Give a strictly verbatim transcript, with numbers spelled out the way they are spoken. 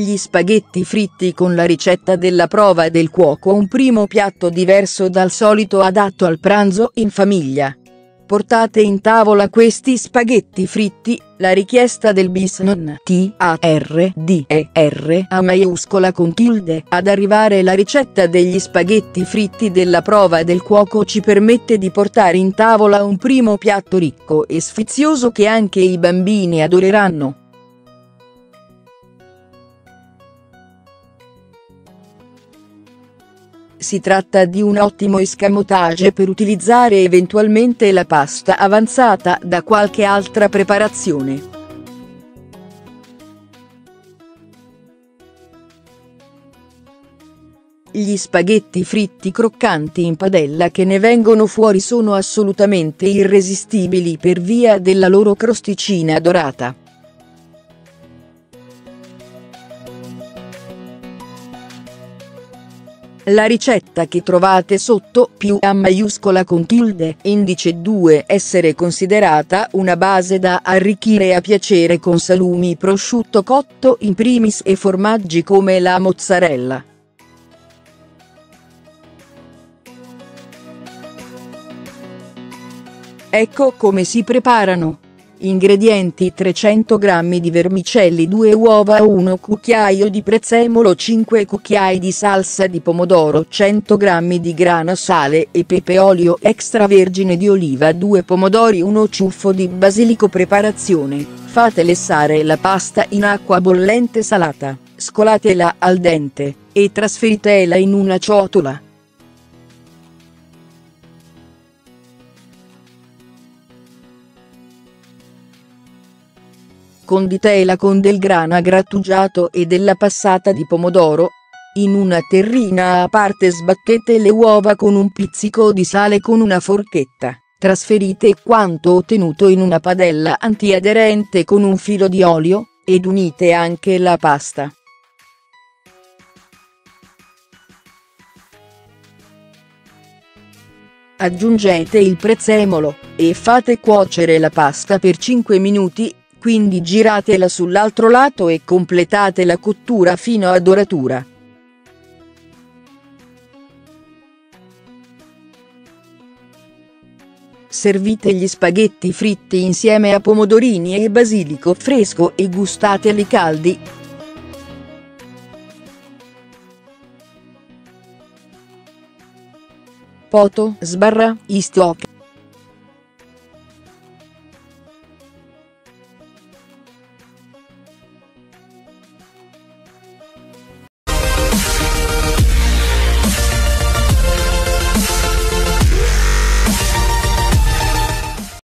Gli spaghetti fritti con la ricetta della prova del cuoco, un primo piatto diverso dal solito adatto al pranzo in famiglia. Portate in tavola questi spaghetti fritti, la richiesta del bis non tarde a maiuscola con tilde. Ad arrivare la ricetta degli spaghetti fritti della prova del cuoco ci permette di portare in tavola un primo piatto ricco e sfizioso che anche i bambini adoreranno. Si tratta di un ottimo escamotage per utilizzare eventualmente la pasta avanzata da qualche altra preparazione. Gli spaghetti fritti croccanti in padella che ne vengono fuori sono assolutamente irresistibili per via della loro crosticina dorata. La ricetta che trovate sotto più a maiuscola con tilde indice due essere considerata una base da arricchire a piacere con salumi, prosciutto cotto in primis e formaggi come la mozzarella. Ecco come si preparano. Ingredienti: trecento grammi di vermicelli, due uova, uno cucchiaio di prezzemolo, cinque cucchiai di salsa di pomodoro, cento grammi di grana, sale e pepe, olio extravergine di oliva, due pomodori, uno ciuffo di basilico. Preparazione: fate lessare la pasta in acqua bollente salata, scolatela al dente e trasferitela in una ciotola. Conditela con del grana grattugiato e della passata di pomodoro. In una terrina a parte sbattete le uova con un pizzico di sale con una forchetta, trasferite quanto ottenuto in una padella antiaderente con un filo di olio, ed unite anche la pasta. Aggiungete il prezzemolo, e fate cuocere la pasta per cinque minuti. Quindi giratela sull'altro lato e completate la cottura fino a doratura. Servite gli spaghetti fritti insieme a pomodorini e basilico fresco e gustateli caldi. Poto, sbarra, istoc.